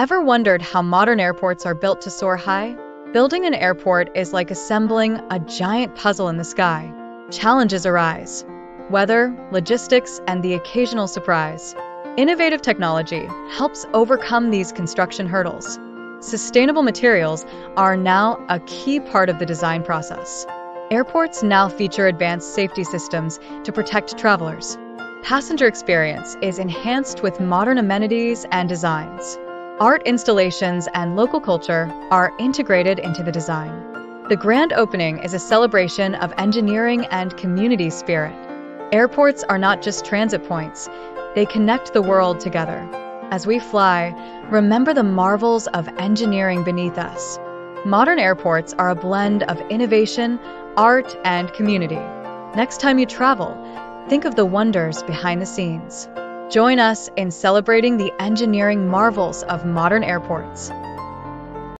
Ever wondered how modern airports are built to soar high? Building an airport is like assembling a giant puzzle in the sky. Challenges arise: weather, logistics, and the occasional surprise. Innovative technology helps overcome these construction hurdles. Sustainable materials are now a key part of the design process. Airports now feature advanced safety systems to protect travelers. Passenger experience is enhanced with modern amenities and designs. Art installations and local culture are integrated into the design. The grand opening is a celebration of engineering and community spirit. Airports are not just transit points, they connect the world together. As we fly, remember the marvels of engineering beneath us. Modern airports are a blend of innovation, art, and community. Next time you travel, think of the wonders behind the scenes. Join us in celebrating the engineering marvels of modern airports.